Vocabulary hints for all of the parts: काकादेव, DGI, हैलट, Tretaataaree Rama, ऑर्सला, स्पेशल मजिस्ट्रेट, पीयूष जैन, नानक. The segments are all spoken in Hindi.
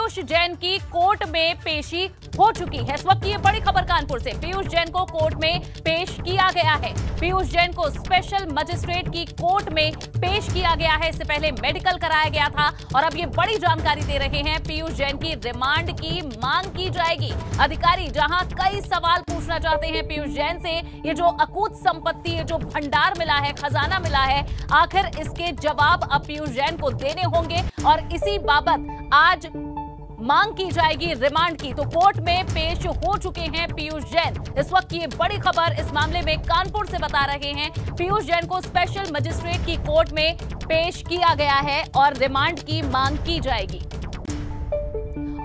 पीयूष जैन की कोर्ट में पेशी हो चुकी है। इस वक्त ये बड़ी खबर कानपुर से, पीयूष जैन को कोर्ट में पेश किया गया है। पीयूष जैन को स्पेशल मजिस्ट्रेट की कोर्ट में पेश किया गया है। इससे पहले मेडिकल कराया गया था और अब ये बड़ी जानकारी दे रहे हैं, पीयूष जैन की रिमांड की मांग की जाएगी। अधिकारी जहां कई सवाल पूछना चाहते हैं पीयूष जैन से, ये जो अकूत संपत्ति, ये जो भंडार मिला है, खजाना मिला है, आखिर इसके जवाब अब पीयूष जैन को देने होंगे और इसी बाबत आज मांग की जाएगी रिमांड की। तो कोर्ट में पेश हो चुके हैं पीयूष जैन। इस वक्त ये बड़ी खबर इस मामले में कानपुर से बता रहे हैं, पीयूष जैन को स्पेशल मजिस्ट्रेट की कोर्ट में पेश किया गया है और रिमांड की मांग की जाएगी।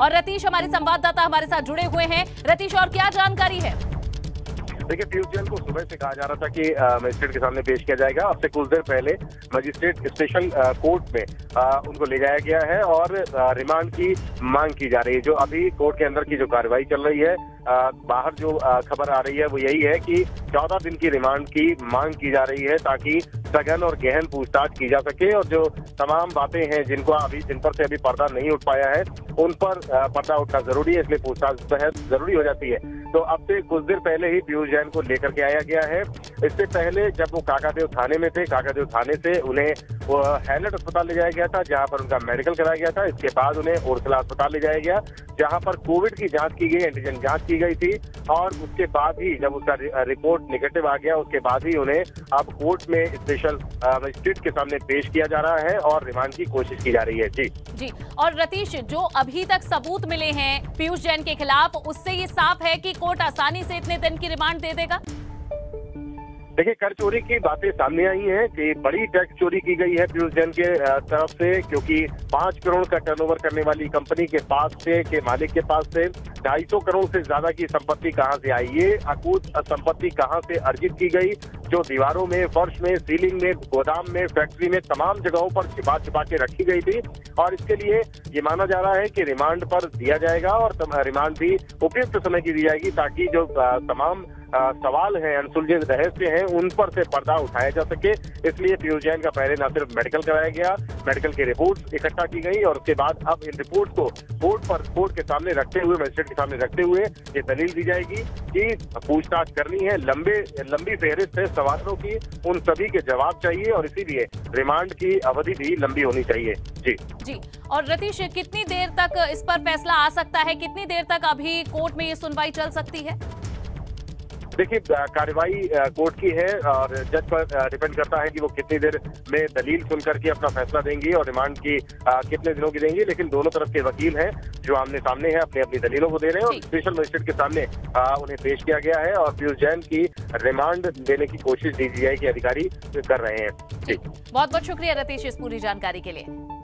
और रतीश हमारे संवाददाता हमारे साथ जुड़े हुए हैं। रतीश, और क्या जानकारी है? देखिए, पीयूष जैन को सुबह से कहा जा रहा था कि मजिस्ट्रेट के सामने पेश किया जाएगा। अब से कुछ देर पहले मजिस्ट्रेट स्पेशल कोर्ट में उनको ले जाया गया है और रिमांड की मांग की जा रही है। जो अभी कोर्ट के अंदर की जो कार्रवाई चल रही है, बाहर जो खबर आ रही है वो यही है कि 14 दिन की रिमांड की मांग की जा रही है ताकि सघन और गहन पूछताछ की जा सके और जो तमाम बातें हैं जिनको अभी जिन पर से अभी पर्दा नहीं उठ पाया है उन पर पर्दा उठना जरूरी है, इसलिए पूछताछ जरूरी हो जाती है। तो अब से कुछ देर पहले ही पीयूष जैन को लेकर के आया गया है। इससे पहले जब वो काकादेव थाने में थे, काकादेव थाने से उन्हें हैलट अस्पताल ले जाया गया था जहां पर उनका मेडिकल कराया गया था। इसके बाद उन्हें ऑर्सला अस्पताल ले जाया गया जहां पर कोविड की जांच की गई, एंटीजन जांच की गई थी और उसके बाद ही जब उसका रिपोर्ट निगेटिव आ गया उसके बाद ही उन्हें अब कोर्ट में स्पेशल मजिस्ट्रेट के सामने पेश किया जा रहा है और रिमांड की कोशिश की जा रही है। जी। और रतीश, जो अभी तक सबूत मिले हैं पीयूष जैन के खिलाफ, उससे ये साफ है कि कोर्ट आसानी से इतने दिन की रिमांड दे देगा? देखिए, कर चोरी की बातें सामने आई हैं कि बड़ी टैक्स चोरी की गई है पीयूष जैन के तरफ से, क्योंकि 5 करोड़ का टर्नओवर करने वाली कंपनी के पास से, के मालिक के पास से 250 करोड़ से ज्यादा की संपत्ति कहां से आई, ये अकूत संपत्ति कहां से अर्जित की गई, जो दीवारों में, फर्श में, सीलिंग में, गोदाम में, फैक्ट्री में, तमाम जगहों पर छिपा छिपा के रखी गई थी। और इसके लिए ये माना जा रहा है कि रिमांड पर दिया जाएगा और रिमांड भी उपयुक्त समय की दी जाएगी ताकि जो तमाम सवाल हैं, अनसुलझे रहस्य हैं, उन पर से पर्दा उठाया जा सके। इसलिए पीयूष जैन का पहले न सिर्फ मेडिकल कराया गया, मेडिकल की रिपोर्ट इकट्ठा की गई और उसके बाद अब इन रिपोर्ट को कोर्ट के सामने रखते हुए, मजिस्ट्रेट के सामने रखते हुए ये दलील दी जाएगी कि पूछताछ करनी है। लंबी फहरिस्त है सवालों की, उन सभी के जवाब चाहिए और इसीलिए रिमांड की अवधि भी लंबी होनी चाहिए। जी। और रतीश, कितनी देर तक इस पर फैसला आ सकता है? कितनी देर तक अभी कोर्ट में ये सुनवाई चल सकती है? देखिए, कार्रवाई कोर्ट की है और जज पर डिपेंड करता है कि वो कितनी देर में दलील सुन करके अपना फैसला देंगी और रिमांड की कितने दिनों की देंगी। लेकिन दोनों तरफ के वकील हैं जो आमने सामने हैं, अपनी अपनी दलीलों को दे रहे हैं और स्पेशल मजिस्ट्रेट के सामने उन्हें पेश किया गया है और पीयूष जैन की रिमांड देने की कोशिश DGI के अधिकारी कर रहे हैं। बहुत बहुत शुक्रिया रतीश इस पूरी जानकारी के लिए।